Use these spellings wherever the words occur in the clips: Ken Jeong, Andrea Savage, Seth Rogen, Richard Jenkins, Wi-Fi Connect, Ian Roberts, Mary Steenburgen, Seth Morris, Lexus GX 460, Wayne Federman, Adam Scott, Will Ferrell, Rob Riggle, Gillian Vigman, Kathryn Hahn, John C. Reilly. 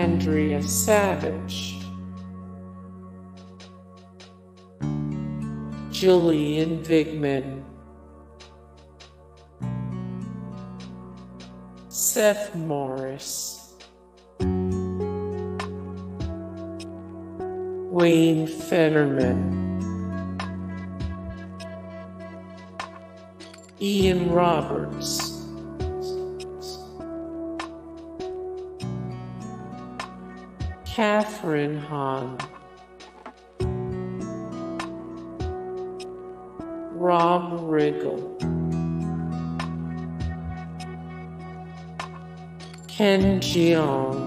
Andrea Savage, Gillian Vigman, Seth Morris, Wayne Federman, Ian Roberts, Kathryn Hahn, Rob Riggle, Ken Jeong,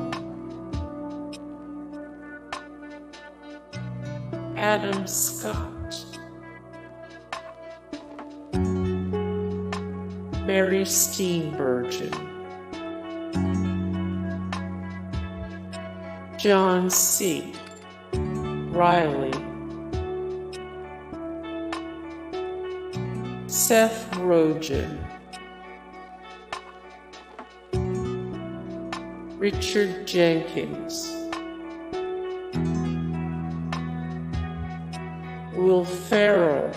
Adam Scott, Mary Steenburgen, John C. Reilly, Seth Rogen, Richard Jenkins, Will Ferrell.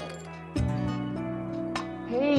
Hey